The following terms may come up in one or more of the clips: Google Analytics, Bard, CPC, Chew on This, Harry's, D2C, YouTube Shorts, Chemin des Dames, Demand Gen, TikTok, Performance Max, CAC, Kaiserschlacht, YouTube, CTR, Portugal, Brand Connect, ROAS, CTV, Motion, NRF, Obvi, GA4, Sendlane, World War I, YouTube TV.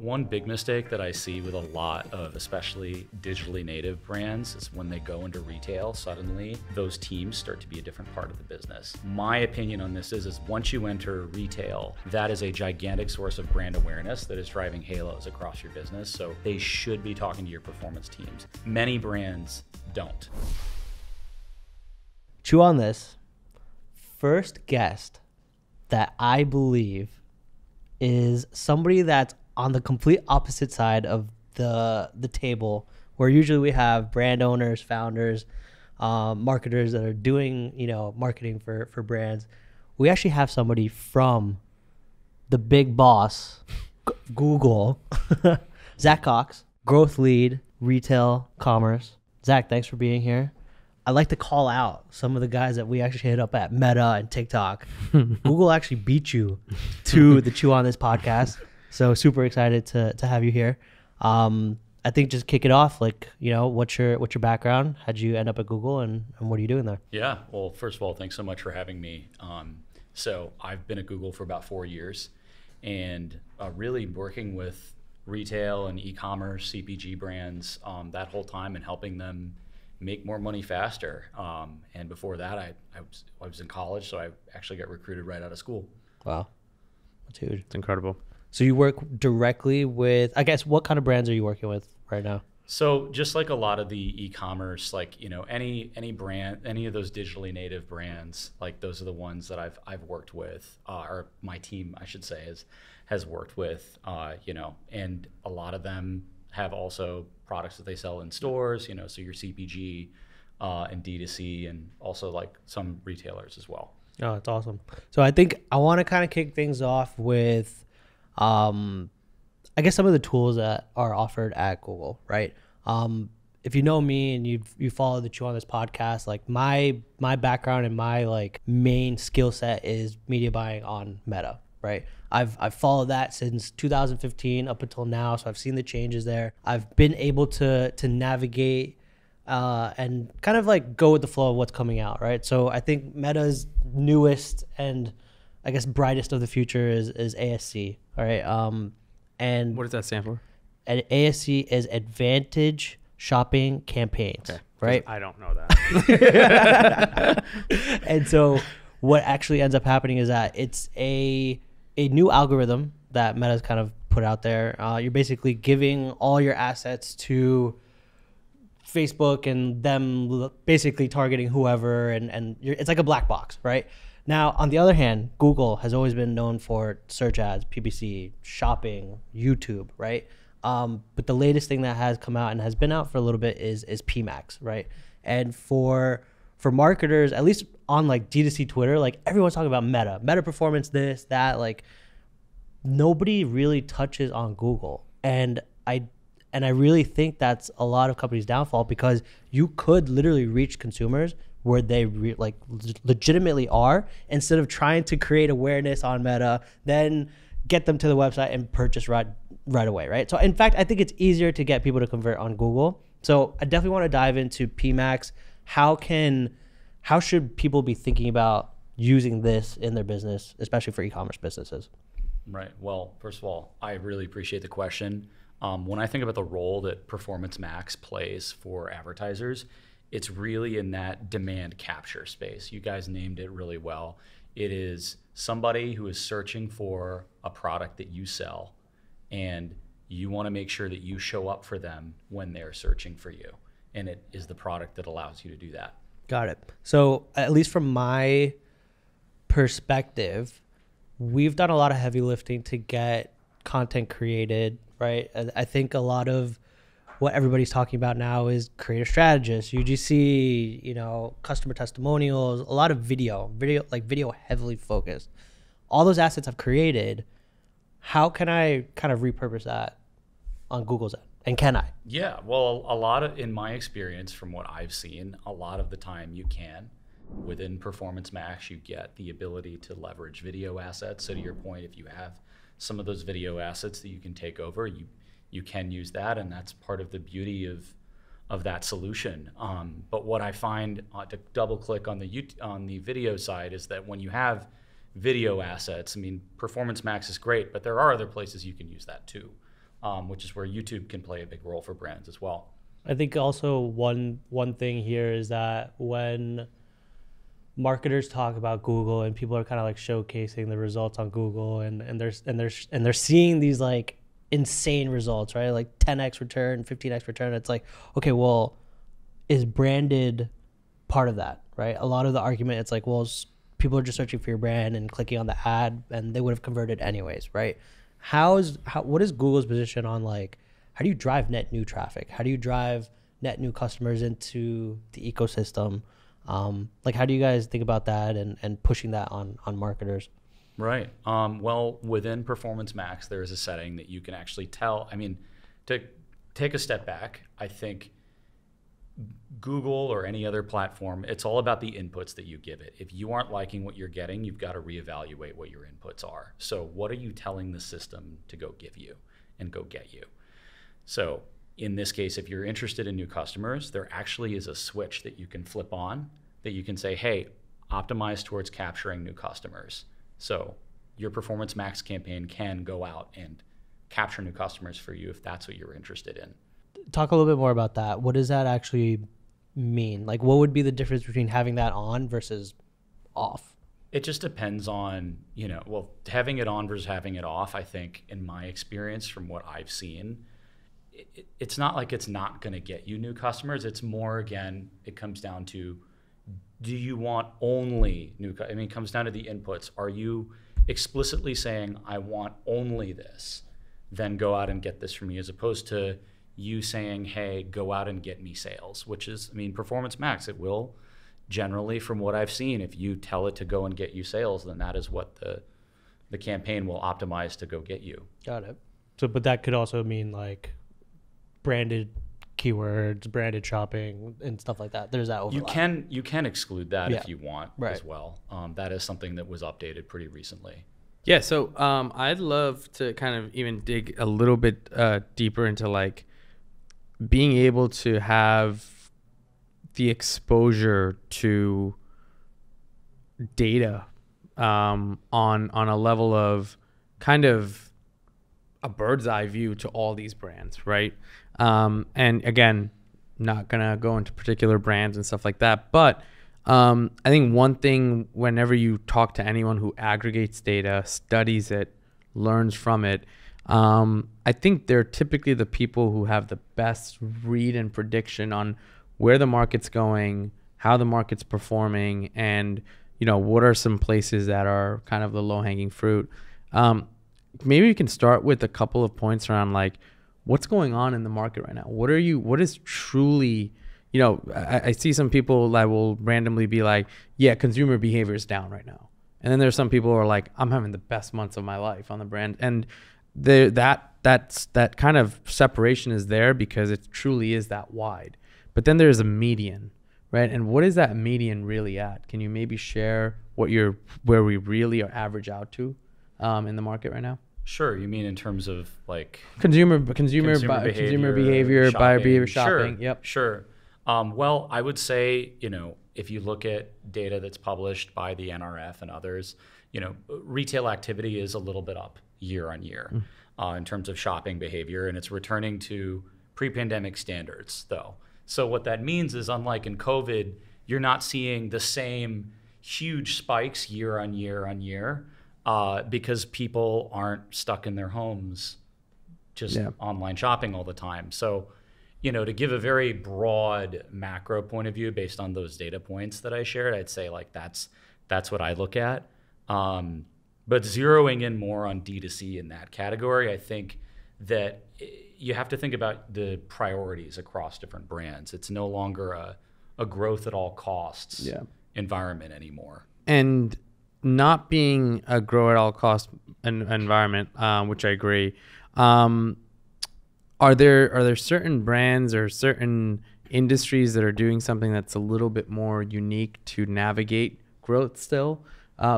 One big mistake that I see with a lot of especially digitally native brands is when they go into retail, suddenly those teams start to be a different part of the business. My opinion on this is once you enter retail, that is a gigantic source of brand awareness that is driving halos across your business. So they should be talking to your performance teams. Many brands don't. Chew on This. First guest that I believe is somebody that's on the complete opposite side of the table, where usually we have brand owners, founders, marketers that are doing, you know, marketing for brands. We actually have somebody from the big boss, Google, Zach Cox, growth lead, retail commerce. Zach, thanks for being here. I like to call out some of the guys that we actually hit up at Meta and TikTok. Google actually beat you to the Chew on This podcast. So super excited to have you here. I think just kick it off, like, you know, what's your background? How'd you end up at Google and what are you doing there? Yeah, well, first of all, thanks so much for having me. So I've been at Google for about 4 years and really working with retail and e-commerce, CPG brands that whole time and helping them make more money faster. And before that, I was in college, so I actually got recruited right out of school. Wow, that's huge. It's incredible. So you work directly with, I guess, what kind of brands are you working with right now? So just like a lot of the e-commerce, like, you know, any brand, any of those digitally native brands, like those are the ones that I've worked with, or my team, I should say, has worked with, you know, and a lot of them have also products that they sell in stores, you know, so your CPG and D2C, and also like some retailers as well. Oh, that's awesome. So I think I want to kind of kick things off with, I guess, some of the tools that are offered at Google, right? If you know me and you follow the Chew on This podcast, like my background and my like main skill set is media buying on Meta, right? I've followed that since 2015 up until now, so I've seen the changes there. I've been able to navigate and kind of like go with the flow of what's coming out, right? So I think Meta's newest and I guess brightest of the future is ASC, all right? And what does that stand for? And ASC is Advantage Shopping Campaigns, okay, right? I don't know that. And so what actually ends up happening is that it's a new algorithm that Meta's kind of put out there. You're basically giving all your assets to Facebook and them basically targeting whoever, and it's like a black box, right? Now, on the other hand, Google has always been known for search ads, PPC, shopping, YouTube, right? But the latest thing that has come out and has been out for a little bit is PMax, right? And for marketers, at least on like D2C Twitter, like everyone's talking about Meta performance, this, that, like nobody really touches on Google. And I really think that's a lot of companies' downfall, because you could literally reach consumers where they legitimately are, instead of trying to create awareness on Meta, then get them to the website and purchase right away, right? So in fact, I think it's easier to get people to convert on Google. So I definitely want to dive into PMax. How should people be thinking about using this in their business, especially for e-commerce businesses? Right, well, first of all, I really appreciate the question. When I think about the role that Performance Max plays for advertisers, it's really in that demand capture space. You guys named it really well. It is somebody who is searching for a product that you sell, and you want to make sure that you show up for them when they're searching for you. And it is the product that allows you to do that. Got it. So at least from my perspective, we've done a lot of heavy lifting to get content created, right? I think a lot of what everybody's talking about now is creative strategists, UGC, you know, customer testimonials, a lot of video heavily focused. All those assets I've created, how can I kind of repurpose that on Google's end? And can I? Yeah, well, a lot of, in my experience, from what I've seen, a lot of the time you can. Within Performance Max, you get the ability to leverage video assets. So to your point, if you have some of those video assets that you can take over, you can use that, and that's part of the beauty of that solution. But what I find, to double click on the video side, is that when you have video assets, I mean, Performance Max is great, but there are other places you can use that too. which is where YouTube can play a big role for brands as well. I think also one thing here is that when marketers talk about Google and people are kind of like showcasing the results on Google, and they're seeing these like insane results, right? Like 10x return, 15x return. It's like, okay, well, is branded part of that, right? A lot of the argument, it's like, well, people are just searching for your brand and clicking on the ad, and they would have converted anyways, right? What is Google's position on like, how do you drive net new traffic? How do you drive net new customers into the ecosystem? Like, how do you guys think about that and pushing that on marketers? Right. Well, within Performance Max, there is a setting that you can actually tell. I mean, to take a step back, I think Google or any other platform, it's all about the inputs that you give it. If you aren't liking what you're getting, you've got to reevaluate what your inputs are. So what are you telling the system to go give you and go get you? So in this case, if you're interested in new customers, there actually is a switch that you can flip on that you can say, hey, optimize towards capturing new customers. So your Performance Max campaign can go out and capture new customers for you if that's what you're interested in. Talk a little bit more about that. What does that actually mean? Like, what would be the difference between having that on versus off? It just depends on, you know, well, having it on versus having it off, I think, in my experience, from what I've seen, it's not like it's not going to get you new customers. It's more, again, it comes down to, do you want only new customers? I mean, it comes down to the inputs. Are you explicitly saying, I want only this, then go out and get this from me, as opposed to you saying, hey, go out and get me sales, which is, I mean, Performance Max, it will generally, from what I've seen, if you tell it to go and get you sales, then that is what the campaign will optimize to go get you. Got it. So, but that could also mean like branded keywords, branded shopping, and stuff like that. There's that overlap. You can exclude that if you want as well. That is something that was updated pretty recently. Yeah, so I'd love to kind of even dig a little bit deeper into like being able to have the exposure to data on a level of kind of a bird's eye view to all these brands, right? And again, not gonna go into particular brands and stuff like that, but I think one thing, whenever you talk to anyone who aggregates data, studies it, learns from it, I think they're typically the people who have the best read and prediction on where the market's going, how the market's performing, and you know, what are some places that are kind of the low-hanging fruit. Maybe we can start with a couple of points around like what's going on in the market right now. What is truly, you know, I see some people that will randomly be like, yeah, consumer behavior is down right now. And then there's some people who are like, I'm having the best months of my life on the brand. And that kind of separation is there because it truly is that wide. But then there's a median, right? And what is that median really at? Can you maybe share what where we really are average out to? In the market right now? Sure. You mean in terms of like consumer behavior, buyer behavior, shopping. Sure. Yep. Sure. Well, I would say, you know, if you look at data that's published by the NRF and others, you know, retail activity is a little bit up year on year in terms of shopping behavior, and it's returning to pre-pandemic standards though. So what that means is, unlike in COVID, you're not seeing the same huge spikes year on year on year. Because people aren't stuck in their homes just online shopping all the time. So, you know, to give a very broad macro point of view based on those data points that I shared, I'd say like that's what I look at. But zeroing in more on D2C in that category, I think that you have to think about the priorities across different brands. It's no longer a growth at all costs environment anymore. And not being a grow at all cost environment, which I agree. Are there certain brands or certain industries that are doing something that's a little bit more unique to navigate growth still?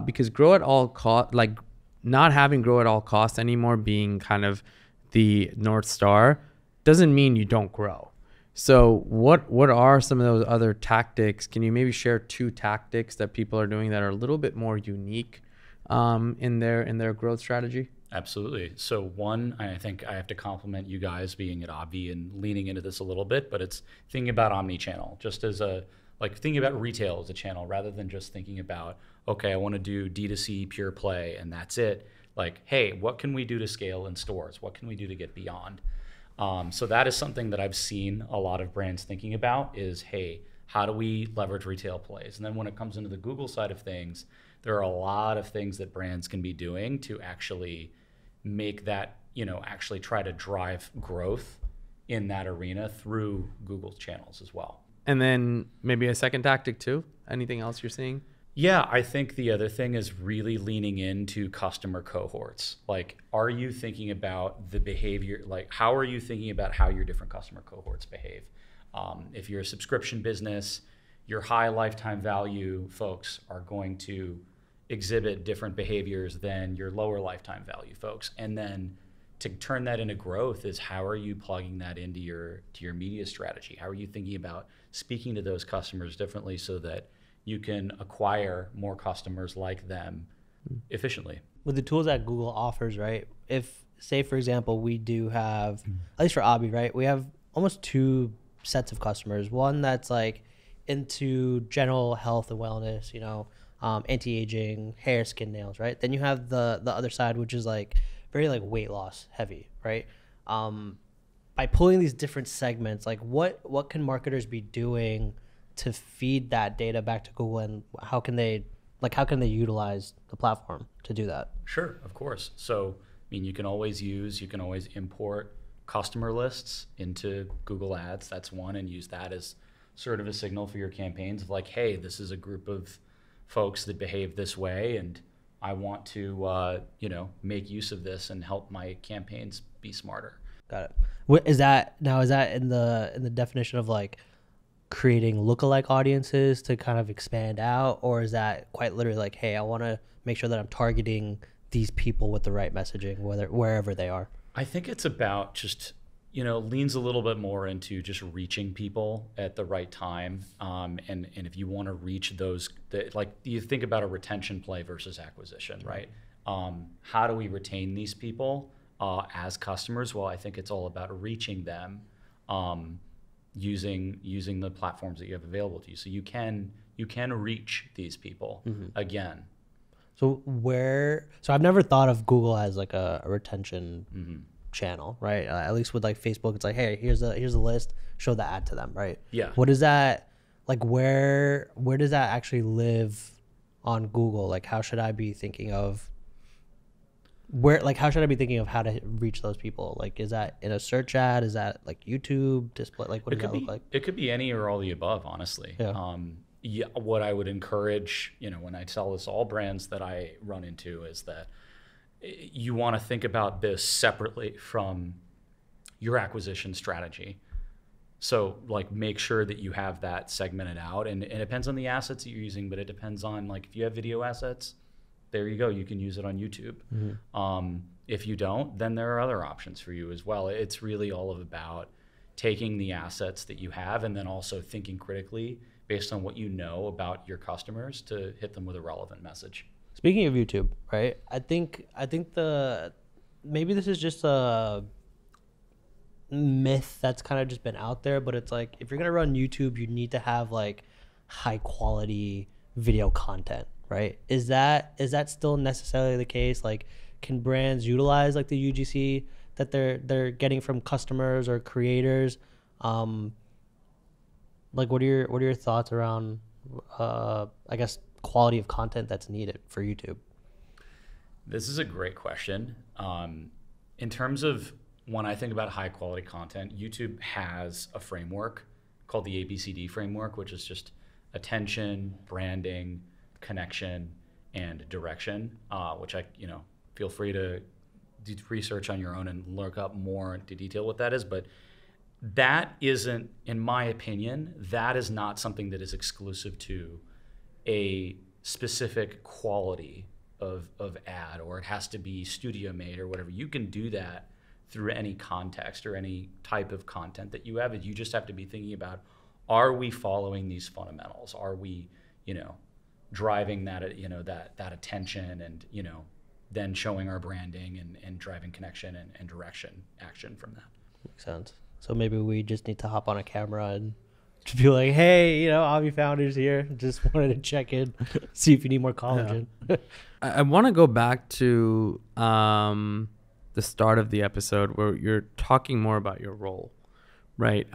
Because grow at all cost, like not having grow at all costs anymore being kind of the North Star, doesn't mean you don't grow. So what are some of those other tactics? Can you maybe share two tactics that people are doing that are a little bit more unique in their growth strategy? Absolutely. So one, I think I have to compliment you guys being at Obvi and leaning into this a little bit, but it's thinking about omni-channel, just as a, like thinking about retail as a channel rather than just thinking about, okay, I want to do D2C pure play and that's it. Like, hey, what can we do to scale in stores? What can we do to get beyond? So that is something that I've seen a lot of brands thinking about is, hey, how do we leverage retail plays? And then when it comes into the Google side of things, there are a lot of things that brands can be doing to actually make that, you know, actually try to drive growth in that arena through Google's channels as well. And then maybe a second tactic too? Anything else you're seeing? Yeah, I think the other thing is really leaning into customer cohorts. Like, are you thinking about the behavior? Like, how are you thinking about how your different customer cohorts behave? If you're a subscription business, your high lifetime value folks are going to exhibit different behaviors than your lower lifetime value folks. And then to turn that into growth is how are you plugging that into your media strategy? How are you thinking about speaking to those customers differently so that you can acquire more customers like them efficiently? With the tools that Google offers, right? If, say for example, we do have, at least for Obvi, right? We have almost two sets of customers. One that's like into general health and wellness, you know, anti-aging, hair, skin, nails, right? Then you have the other side, which is like very like weight loss heavy, right? By pulling these different segments, like what can marketers be doing to feed that data back to Google, and how can they utilize the platform to do that? Sure, of course. So, I mean, you can always import customer lists into Google Ads. That's one, and use that as sort of a signal for your campaigns of like, hey, this is a group of folks that behave this way, and I want to, you know, make use of this and help my campaigns be smarter. Got it. What is that now? Is that in the definition of like creating lookalike audiences to kind of expand out, or is that quite literally like, hey, I want to make sure that I'm targeting these people with the right messaging, wherever they are? I think it's about just, you know, leans a little bit more into just reaching people at the right time, and if you want to reach those, like you think about a retention play versus acquisition, right? How do we retain these people as customers? Well, I think it's all about reaching them. Using the platforms that you have available to you. So you can reach these people again. So I've never thought of Google as like a retention channel, right? At least with like Facebook, it's like, hey, here's a list, show the ad to them, right? Yeah. What is that, like where does that actually live on Google? Like how should I be thinking of how to reach those people? Like, is that in a search ad? Is that like YouTube display? Like, what does that look like? It could be any or all the above, honestly. Yeah. Yeah, what I would encourage, you know, when I tell this all brands that I run into is that you want to think about this separately from your acquisition strategy. So like, make sure that you have that segmented out, and it depends on the assets that you're using, but it depends on like, if you have video assets, there you go, you can use it on YouTube. If you don't, then there are other options for you as well. It's really all about taking the assets that you have and then also thinking critically based on what you know about your customers to hit them with a relevant message. Speaking of YouTube, right? I think maybe this is just a myth that's kind of just been out there, but it's like, if you're gonna run YouTube, you need to have like high quality video content. Right? Is that still necessarily the case? Like, can brands utilize like the UGC that they're getting from customers or creators? Like, what are your thoughts around, I guess, quality of content that's needed for YouTube? This is a great question. In terms of when I think about high quality content, YouTube has a framework called the ABCD framework, which is just attention, branding, connection, and direction, which I, you know, feel free to do research on your own and look up more into detail what that is. But that isn't, in my opinion, that is not something that is exclusive to a specific quality of ad, or it has to be studio made or whatever. You can do that through any context or any type of content that you have. You just have to be thinking about, are we following these fundamentals? Are we, you know, driving that attention and, you know, then showing our branding and driving connection and direction action from that. Makes sense. So maybe we just need to hop on a camera and just be like, hey, you know, Obvi Founders here. Just wanted to check in, see if you need more collagen. Yeah. I want to go back to the start of the episode where you're talking more about your role, right?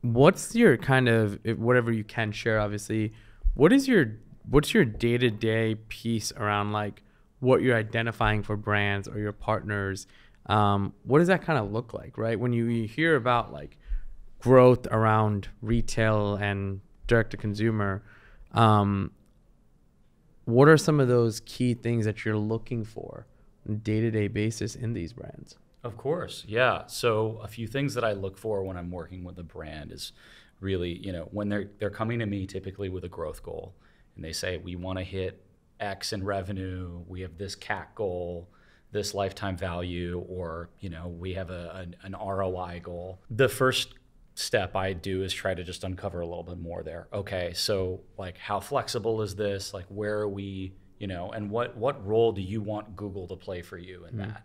What's your kind of, whatever you can share, obviously, what's your day-to-day piece around like what you're identifying for brands or your partners? What does that kind of look like, right? When you hear about like growth around retail and direct-to-consumer, what are some of those key things that you're looking for on a day-to-day basis in these brands? Of course, yeah. So a few things that I look for when I'm working with a brand is really, you know, when they're coming to me typically with a growth goal. And they say, we want to hit X in revenue, we have this CAC goal, this lifetime value, or you know, we have an ROI goal. The first step I do is try to just uncover a little bit more there. Okay, so like how flexible is this? Like where are we, you know, and what role do you want Google to play for you in that?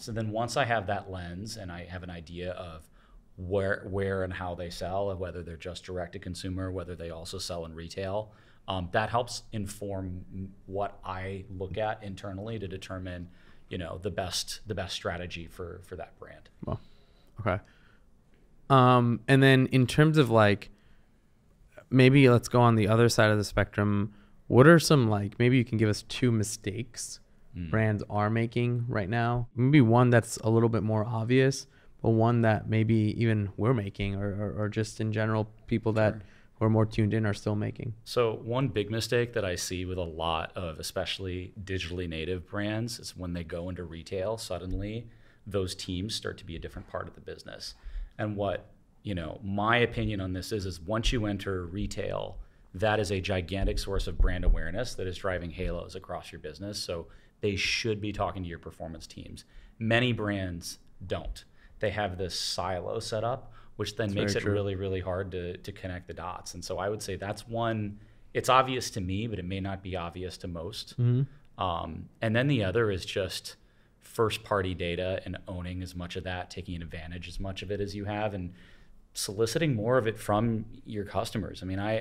So then once I have that lens and I have an idea of where and how they sell, and whether they're just direct to consumer, whether they also sell in retail, that helps inform what I look at internally to determine, you know, the best strategy for that brand. Well, okay. And then in terms of like, maybe let's go on the other side of the spectrum. What are some like, maybe you can give us two mistakes brands are making right now? Maybe one that's a little bit more obvious, but one that maybe even we're making or just in general people that or more tuned in are still making. So one big mistake that I see with a lot of especially digitally native brands is when they go into retail, suddenly those teams start to be a different part of the business. And what, you know, my opinion on this is once you enter retail, that is a gigantic source of brand awareness that is driving halos across your business. So they should be talking to your performance teams. Many brands don't. They have this silo set up, which then makes it really, really hard to connect the dots. And so I would say that's one, it's obvious to me, but it may not be obvious to most. Mm-hmm. And then the other is just first party data and owning as much of that, taking advantage as much of it as you have and soliciting more of it from your customers. I mean, I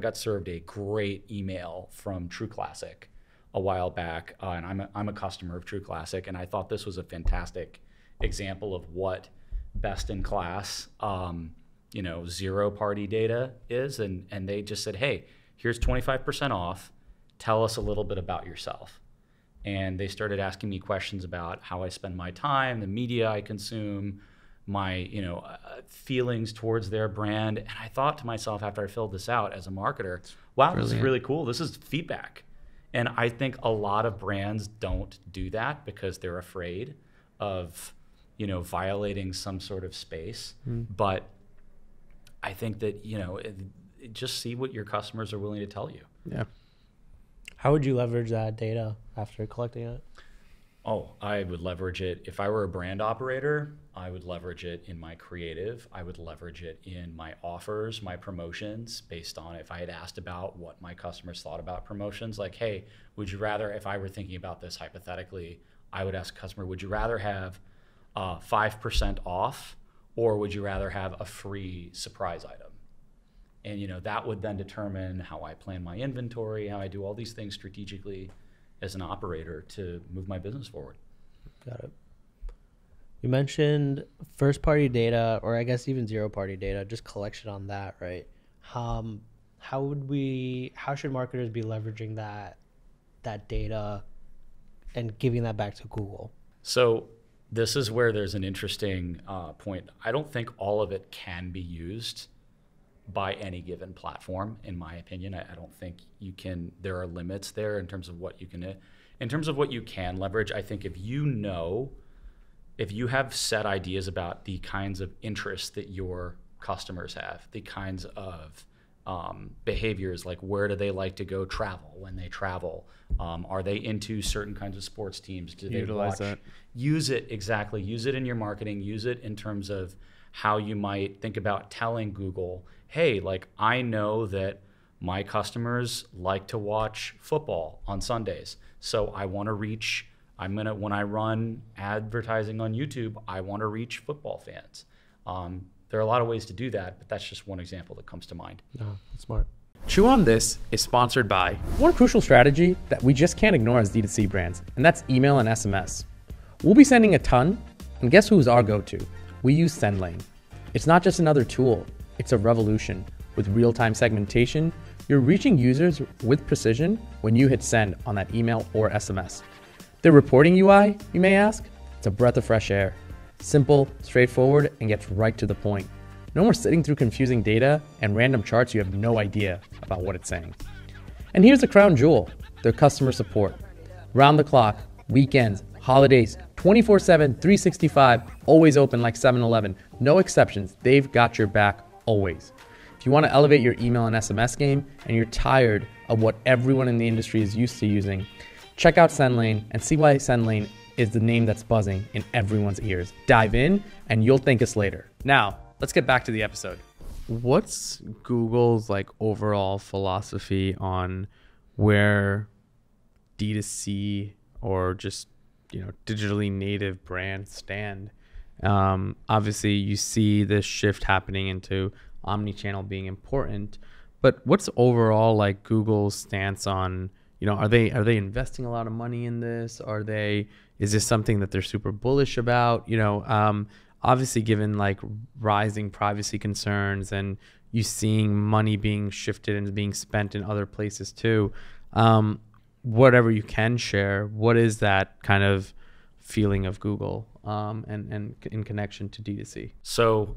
got served a great email from True Classic a while back, and I'm a customer of True Classic, and I thought this was a fantastic example of what best in class, you know, zero party data is. And they just said, hey, here's 25% off. Tell us a little bit about yourself. And they started asking me questions about how I spend my time, the media I consume, my, you know, feelings towards their brand. And I thought to myself after I filled this out as a marketer, wow, this is really cool. This is feedback. And I think a lot of brands don't do that because they're afraid of, you know, violating some sort of space. But I think that, you know, just see what your customers are willing to tell you. Yeah. How would you leverage that data after collecting it? Oh, I would leverage it. If I were a brand operator, I would leverage it in my creative. I would leverage it in my offers, my promotions, based on if I had asked about what my customers thought about promotions, like, hey, would you rather, if I were thinking about this hypothetically, I would ask a customer, would you rather have 5% off, or would you rather have a free surprise item? And you know, that would then determine how I plan my inventory, how I do all these things strategically as an operator to move my business forward. Got it. You mentioned first party data, or I guess even zero party data, just collection on that, right? How should marketers be leveraging that data and giving that back to Google? So this is where there's an interesting point. I don't think all of it can be used by any given platform, in my opinion. I don't think you can, there are limits there in terms of what you can, in terms of what you can leverage. I think if you know, if you have set ideas about the kinds of interests that your customers have, the kinds of behaviors, like where do they like to go travel when they travel? Are they into certain kinds of sports teams? Do they utilize that? Use it, exactly. Use it in your marketing. Use it in terms of how you might think about telling Google, hey, like I know that my customers like to watch football on Sundays. So I want to reach, when I run advertising on YouTube, I want to reach football fans. There are a lot of ways to do that, but that's just one example that comes to mind. No, that's smart. Chew on This is sponsored by one crucial strategy that we just can't ignore as D2C brands, and that's email and SMS. We'll be sending a ton, and guess who's our go-to? We use Sendlane. It's not just another tool, it's a revolution. With real-time segmentation, you're reaching users with precision when you hit send on that email or SMS. The reporting UI, you may ask? It's a breath of fresh air. Simple, straightforward, and gets right to the point. No more sitting through confusing data and random charts you have no idea about what it's saying. And here's the crown jewel, their customer support. Round the clock, weekends, holidays, 24/7, 365, always open like 7-Eleven. No exceptions, they've got your back always. If you want to elevate your email and SMS game and you're tired of what everyone in the industry is used to using, check out Sendlane and see why Sendlane is the name that's buzzing in everyone's ears. Dive in and you'll thank us later. Now, let's get back to the episode. What's Google's overall philosophy on where D2C or just digitally native brands stand? Obviously, you see this shift happening into omnichannel being important, but what's overall Google's stance on are they investing a lot of money in this? Is this something that they're super bullish about? Obviously, given rising privacy concerns and you seeing money being shifted and being spent in other places too, whatever you can share, what is that kind of feeling of Google and in connection to D2C? So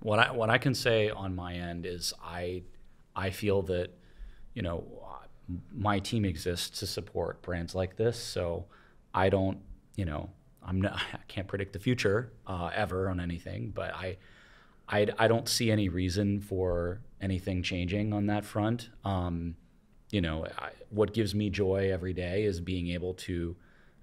what I can say on my end is I feel that my team exists to support brands like this, so I don't I can't predict the future ever on anything, but I don't see any reason for anything changing on that front. What gives me joy every day is being able to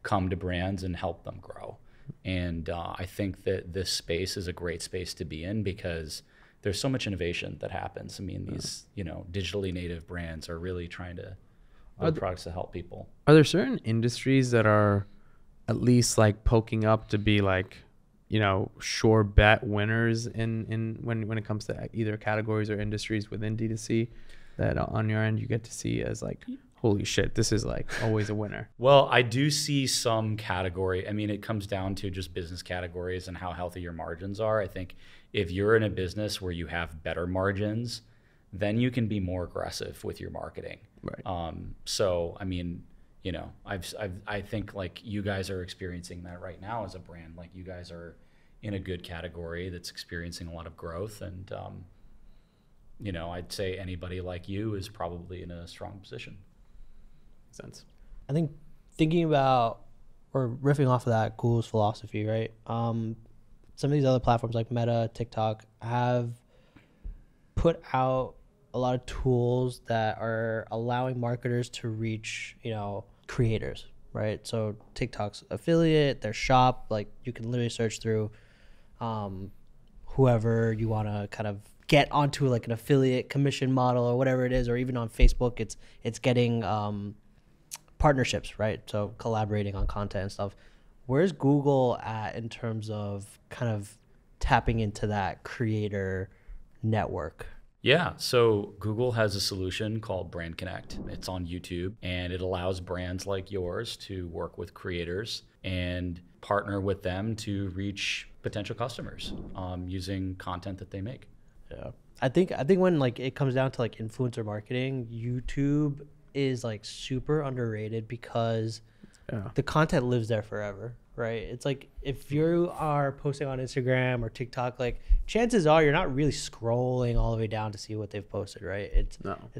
come to brands and help them grow. And I think that this space is a great space to be in because there's so much innovation that happens. I mean, these, digitally native brands are really trying to build products to help people. Are there certain industries that are at least poking up to be sure bet winners when it comes to either categories or industries within D2C that on your end you get to see as holy shit, this is always a winner? Well, I do see some category. I mean, it comes down to just business categories and how healthy your margins are. I think if you're in a business where you have better margins, then you can be more aggressive with your marketing. Right. So, I mean, I think you guys are experiencing that right now as a brand. You guys are in a good category that's experiencing a lot of growth, and I'd say anybody like you is probably in a strong position. Makes sense. I think thinking about or riffing off of that Google's philosophy, right? Some of these other platforms like Meta, TikTok have put out a lot of tools that are allowing marketers to reach, creators, right? So TikTok's affiliate, their shop, you can literally search through whoever you want to kind of get onto an affiliate commission model or whatever it is, or even on Facebook, it's getting partnerships, right? So collaborating on content and stuff. Where's Google at in terms of kind of tapping into that creator network? Yeah, so Google has a solution called Brand Connect. It's on YouTube, and it allows brands like yours to work with creators and partner with them to reach potential customers using content that they make. Yeah, I think when it comes down to influencer marketing, YouTube is super underrated because the content lives there forever, right? It's if you are posting on Instagram or TikTok, chances are you're not really scrolling all the way down to see what they've posted, right? It's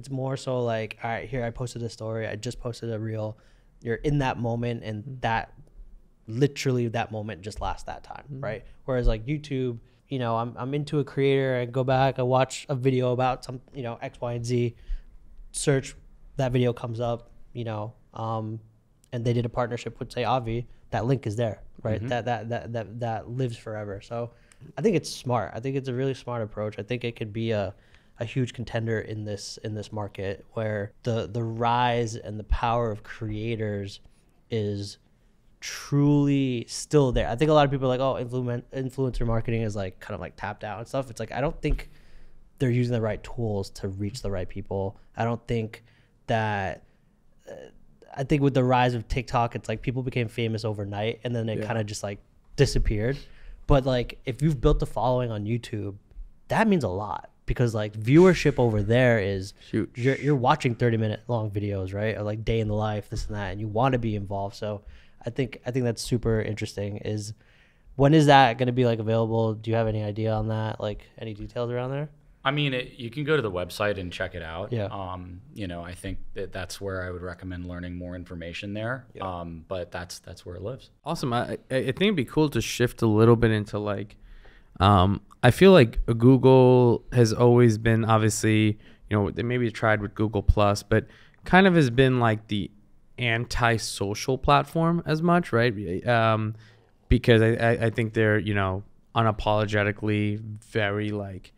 more so all right, here, I posted a story, I just posted a reel. You're in that moment, and that literally that moment just lasts that time, right? Whereas YouTube, I'm into a creator, I go back, I watch a video about some, X, Y, and Z, search, that video comes up, and they did a partnership with, say, Obvi, that link is there, right? That lives forever. So I think it's smart. I think it's a really smart approach. I think it could be a, a huge contender in this market, where the rise and the power of creators is truly still there. I think a lot of people are like, oh, influencer marketing is like kind of like tapped out and stuff. It's like, I don't think they're using the right tools to reach the right people. I don't think that, I think with the rise of TikTok, it's like people became famous overnight and then it kind of just like disappeared. But like, if you've built a following on YouTube, that means a lot, because like viewership over there is huge. You're watching 30-minute long videos, right? Or like day in the life, this and that, and you want to be involved. So I think that's super interesting. Is when is that going to be like available? Do you have any idea on that? Like any details around there? I mean, you can go to the website and check it out. Yeah. You know, I think that's where I would recommend learning more information there. Yeah. But that's where it lives. Awesome. I think it'd be cool to shift a little bit into like, I feel like Google has always been, obviously, you know, they maybe tried with Google Plus, but kind of has been like the anti-social platform as much, right? Because I think they're, you know, unapologetically very like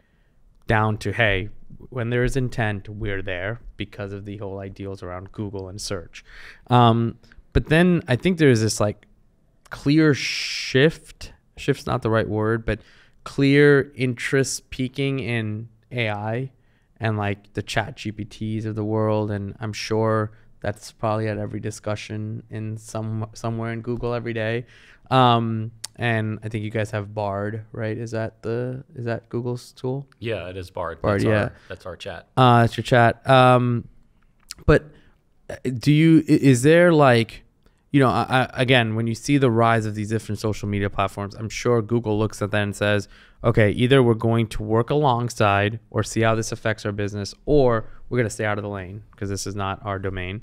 down to, hey, when there is intent, we're there, because of the whole ideals around Google and search. But then I think there's this like clear shift's not the right word, but clear interest peaking in AI and like the ChatGPTs of the world. And I'm sure that's probably at every discussion in somewhere in Google every day. And I think you guys have Bard, right? Is that Google's tool? Yeah, it is Bard. That's our chat. That's your chat. But is there like, you know, again, when you see the rise of these different social media platforms, I'm sure Google looks at that and says, okay, either we're going to work alongside or see how this affects our business, or we're going to stay out of the lane because this is not our domain.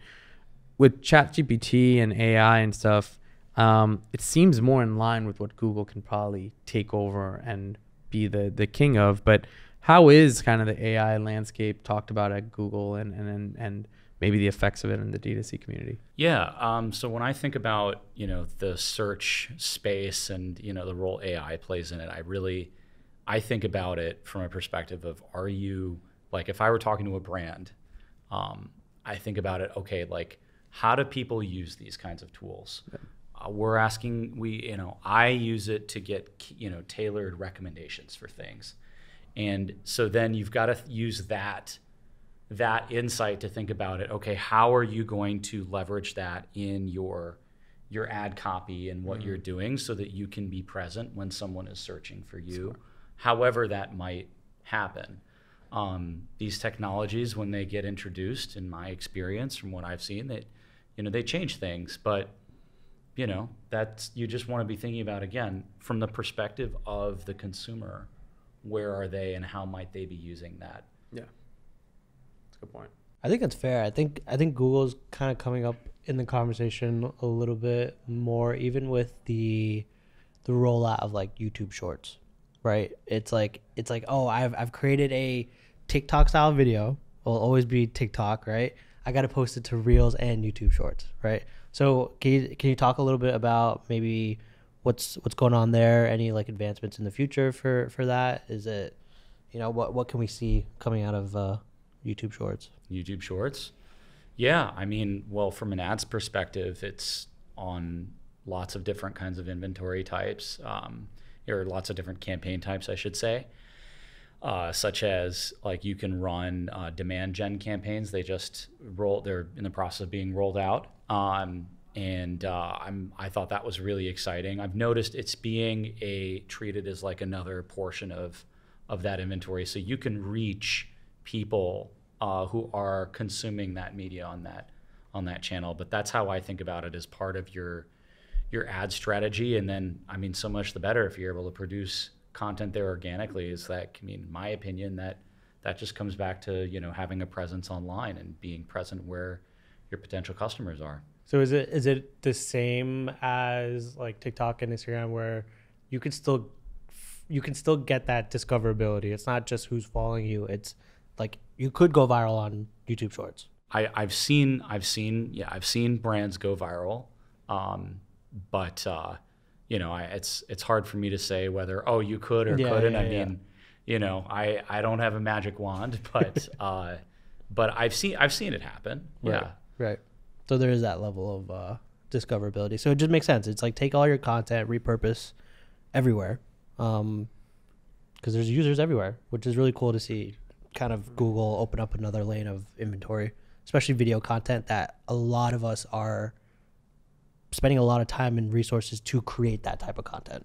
With ChatGPT and AI and stuff, it seems more in line with what Google can probably take over and be the king of. But how is kind of the AI landscape talked about at Google, and maybe the effects of it in the D2C community? Yeah. So when I think about, you know, the search space and, you know, the role AI plays in it, I think about it from a perspective of, are you, like, if I were talking to a brand, I think about it, okay, like, how do people use these kinds of tools? Yeah. You know, I use it to get, you know, tailored recommendations for things. And so then you've got to use that insight to think about it. Okay, how are you going to leverage that in your ad copy and what you're doing, so that you can be present when someone is searching for you, however that might happen. These technologies, when they get introduced, in my experience, from what I've seen, that, you know, they change things, but you know, you just want to be thinking about, again, from the perspective of the consumer, where are they and how might they be using that? Yeah, that's a good point. I think that's fair. I think Google's kind of coming up in the conversation a little bit more, even with the rollout of like YouTube Shorts, right? It's like, oh, I've created a TikTok style video. It'll always be TikTok, right? I got to post it to Reels and YouTube Shorts, right? So can you talk a little bit about maybe what's going on there? Any like advancements in the future for that? Is it, you know, what can we see coming out of YouTube Shorts? YouTube Shorts? Yeah, I mean, well, from an ads perspective, it's on lots of different kinds of inventory types, or lots of different campaign types, I should say. Such as, like, you can run demand gen campaigns. They're in the process of being rolled out. I thought that was really exciting. I've noticed it's being treated as like another portion of that inventory. So you can reach people who are consuming that media on that channel. But that's how I think about it, as part of your ad strategy. And then, I mean, so much the better if you're able to produce content there organically. Is that, I mean, in my opinion, that just comes back to, you know, having a presence online and being present where your potential customers are. So is it the same as like TikTok and Instagram, where you can still get that discoverability? It's not just who's following you. It's like you could go viral on YouTube Shorts. I've seen brands go viral, but you know, it's hard for me to say whether, oh, you could or couldn't. I mean, You know, I don't have a magic wand, but but I've seen it happen. Right. Yeah. Right. So there is that level of discoverability. So it just makes sense. It's like take all your content, repurpose everywhere, because there's users everywhere, which is really cool to see. Kind of Google open up another lane of inventory, especially video content that a lot of us are spending a lot of time and resources to create that type of content.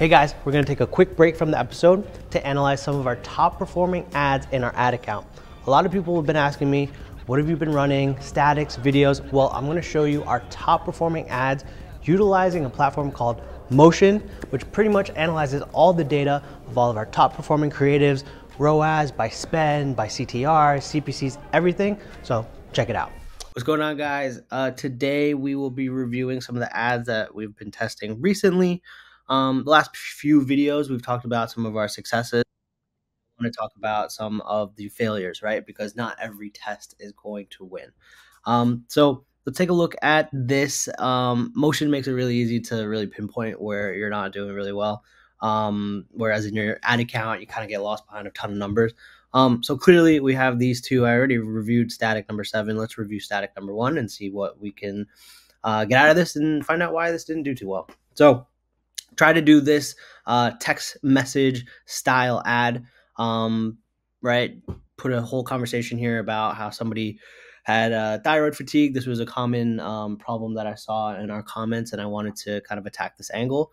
Hey guys, we're gonna take a quick break from the episode to analyze some of our top performing ads in our ad account. A lot of people have been asking me, what have you been running, statics, videos? Well, I'm gonna show you our top performing ads utilizing a platform called Motion, which pretty much analyzes all the data of all of our top performing creatives, ROAS, by spend, by CTR, CPCs, everything. So check it out. What's going on, guys? Today we will be reviewing some of the ads that we've been testing recently. The last few videos, we've talked about some of our successes. I want to talk about some of the failures, right? Because not every test is going to win. So let's take a look at this. Motion makes it really easy to really pinpoint where you're not doing really well. Whereas in your ad account, you kind of get lost behind a ton of numbers. So clearly we have these two. I already reviewed static number 7. Let's review static number 1 and see what we can get out of this and find out why this didn't do too well. So try to do this text message style ad, right? Put a whole conversation here about how somebody had thyroid fatigue. This was a common problem that I saw in our comments, and I wanted to kind of attack this angle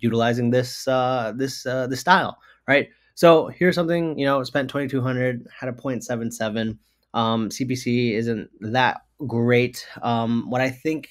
utilizing this this style, right? So here's something, you know, spent $2,200, had a 0.77. CPC isn't that great. What I think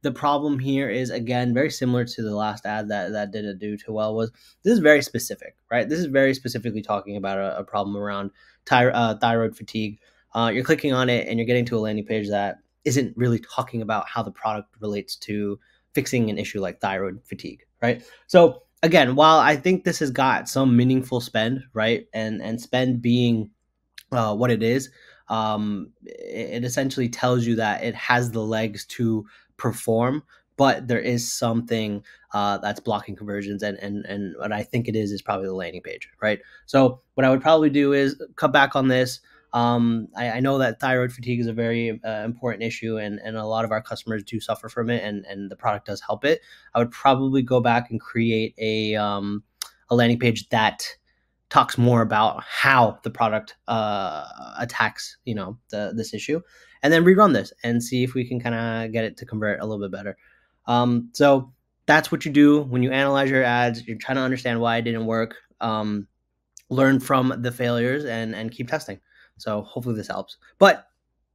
the problem here is, again, very similar to the last ad that didn't do too well, was this is very specific, right? This is very specifically talking about a problem around thyroid fatigue. You're clicking on it and you're getting to a landing page that isn't really talking about how the product relates to fixing an issue like thyroid fatigue, right? So again, while I think this has got some meaningful spend, right? And spend being what it is, it essentially tells you that it has the legs to perform, but there is something that's blocking conversions, and what I think it is probably the landing page, right? So what I would probably do is cut back on this. I know that thyroid fatigue is a very important issue, and a lot of our customers do suffer from it, and the product does help it. I would probably go back and create a landing page that talks more about how the product attacks, you know, this issue, and then rerun this and see if we can kind of get it to convert a little bit better. So that's what you do when you analyze your ads. You're trying to understand why it didn't work, learn from the failures, and keep testing. So hopefully this helps. But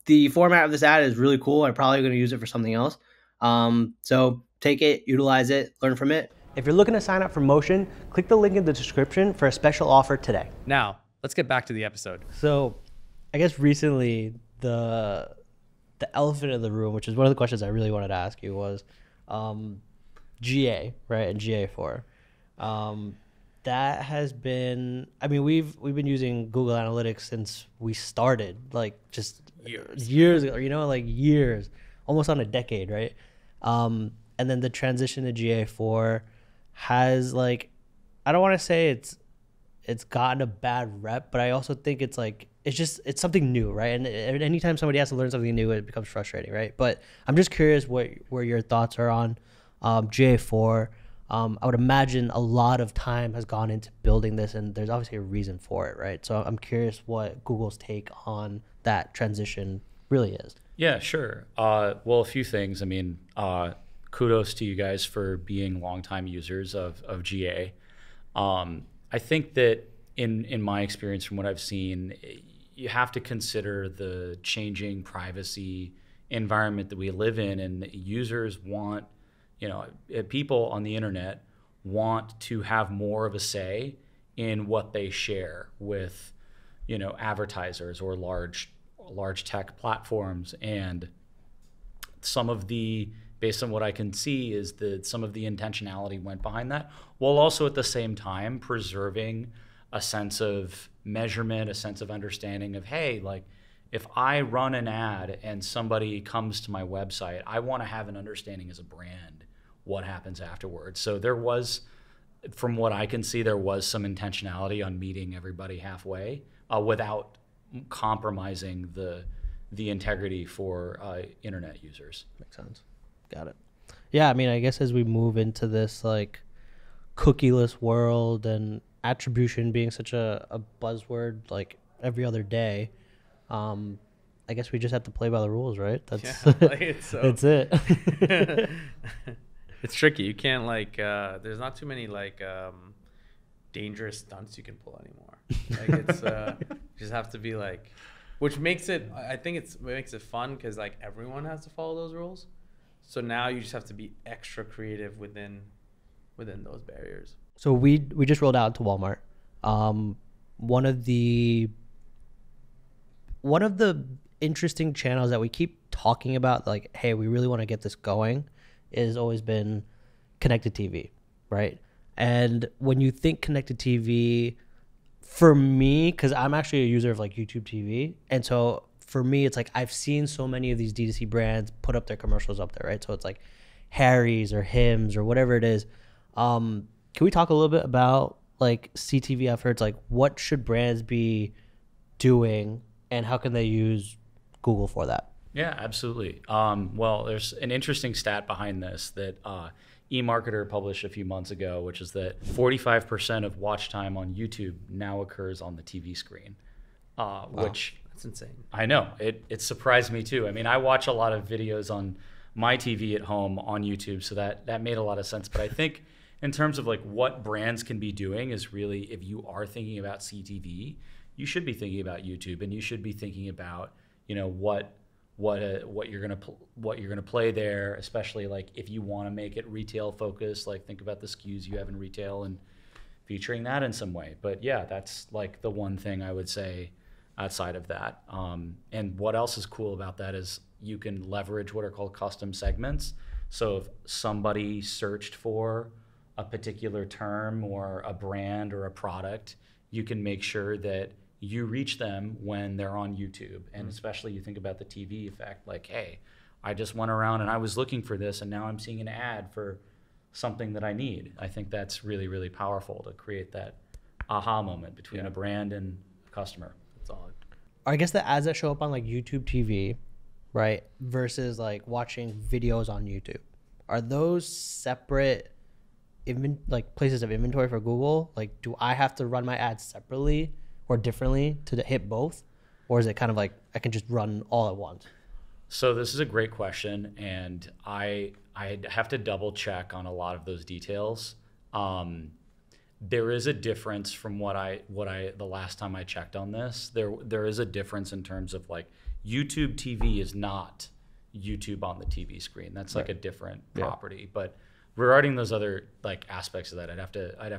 the format of this ad is really cool. I'm probably going to use it for something else. So take it, utilize it, learn from it. If you're looking to sign up for Motion, click the link in the description for a special offer today. Now, let's get back to the episode. So I guess recently the elephant in the room, which is one of the questions I really wanted to ask you, was GA, right? And GA4. That has been, I mean, we've been using Google Analytics since we started, like just years ago, you know, like years, almost on a decade, right? And then the transition to GA4 has, like, I don't want to say it's gotten a bad rep, but I also think it's like, it's something new, right? And anytime somebody has to learn something new, it becomes frustrating, right? But I'm just curious where your thoughts are on GA4. I would imagine a lot of time has gone into building this, and there's obviously a reason for it, right? So I'm curious what Google's take on that transition really is. Yeah, sure. Well, a few things. I mean, kudos to you guys for being longtime users of GA. I think that in my experience, from what I've seen, you have to consider the changing privacy environment that we live in, and users want, you know, people on the internet want to have more of a say in what they share with, you know, advertisers or large tech platforms. And some of the, based on what I can see, is that some of the intentionality went behind that, while also at the same time preserving a sense of measurement, a sense of understanding of, hey, like, if I run an ad and somebody comes to my website, I want to have an understanding as a brand what happens afterwards. So there was from what I can see, there was some intentionality on meeting everybody halfway without compromising the integrity for internet users. Makes sense. Got it. Yeah, I mean, I guess as we move into this like cookieless world and attribution being such a buzzword like every other day, I guess we just have to play by the rules, right? That's yeah, that's it. It's tricky. You can't like there's not too many like dangerous stunts you can pull anymore. Like it's you just have to be like, which makes it, I think it makes it fun because like everyone has to follow those rules. So now you just have to be extra creative within those barriers. So we just rolled out to Walmart. One of the interesting channels that we keep talking about, like, hey, we really want to get this going, is always been connected TV, right? And when you think connected TV, for me, because I'm actually a user of like YouTube TV, and so for me, it's like I've seen so many of these D2C brands put up their commercials up there, right? So it's like Harry's or Hims or whatever it is. Can we talk a little bit about like CTV efforts? Like what should brands be doing and how can they use Google for that? Yeah, absolutely. Well, there's an interesting stat behind this that eMarketer published a few months ago, which is that 45% of watch time on YouTube now occurs on the TV screen, wow. Which... That's insane. I know. It surprised me too. I mean, I watch a lot of videos on my TV at home on YouTube, so that made a lot of sense. But I think in terms of like what brands can be doing is really, if you are thinking about CTV, you should be thinking about YouTube, and you should be thinking about, you know, what you're gonna play there, especially like if you want to make it retail focused. Like think about the SKUs you have in retail and featuring that in some way. But yeah, that's like the one thing I would say. Outside of that, and what else is cool about that is you can leverage what are called custom segments. So if somebody searched for a particular term or a brand or a product, you can make sure that you reach them when they're on YouTube. And especially you think about the TV effect, like, hey, I just went around and I was looking for this and now I'm seeing an ad for something that I need. I think that's really, really powerful to create that aha moment between a brand and a customer. I guess the ads that show up on like YouTube TV, right, versus like watching videos on YouTube, are those separate like places of inventory for Google? Like, do I have to run my ads separately or differently to hit both, or is it kind of like I can just run all at once? So this is a great question, and I have to double check on a lot of those details. There is a difference from what I the last time I checked on this. There is a difference in terms of like YouTube TV is not YouTube on the TV screen. That's like a different property. Yeah. But regarding those other like aspects of that, I'd have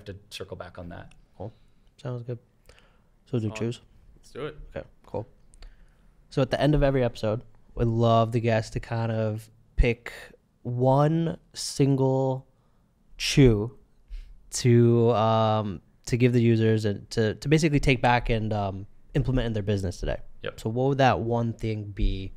to circle back on that. Cool. Sounds good. So do choose. Let's do it. Okay, cool. So at the end of every episode, we'd love the guests to kind of pick one single chew to give the users and to basically take back and implement in their business today. Yep. So what would that one thing be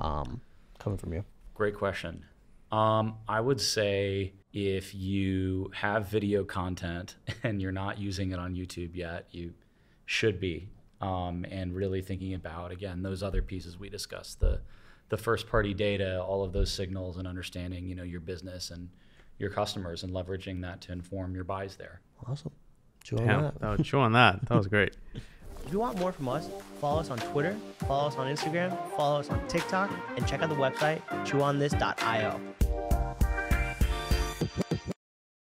coming from you? Great question. I would say if you have video content and you're not using it on YouTube yet, you should be. And really thinking about, again, those other pieces we discussed, the first party data, all of those signals and understanding, you know, your business and your customers and leveraging that to inform your buys there. Awesome. Chew on that. Oh, chew on that. That was great. If you want more from us, follow us on Twitter, follow us on Instagram, follow us on TikTok, and check out the website, chewonthis.io.